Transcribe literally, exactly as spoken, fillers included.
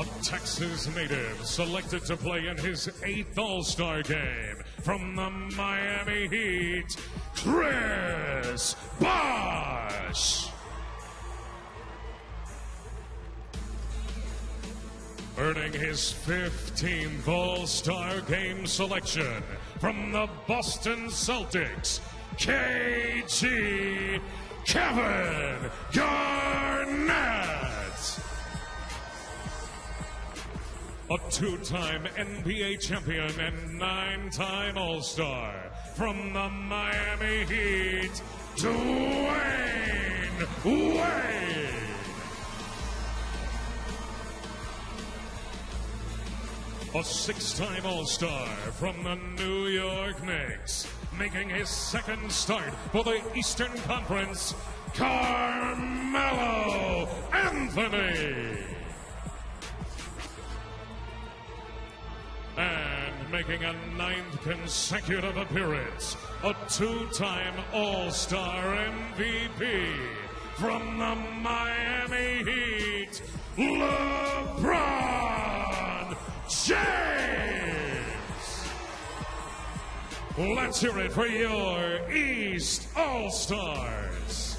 A Texas native selected to play in his eighth All-Star game from the Miami Heat, Chris Bosh. Earning his fifteenth All-Star game selection from the Boston Celtics, K G Kevin Garnett. A two-time N B A champion and nine-time All-Star from the Miami Heat, Dwyane Wade. A six-time All-Star from the New York Knicks, making his second start for the Eastern Conference, Carmelo Anthony. And making a ninth consecutive appearance, a two-time All-Star M V P from the Miami Heat, LeBron James. Let's hear it for your East All-Stars.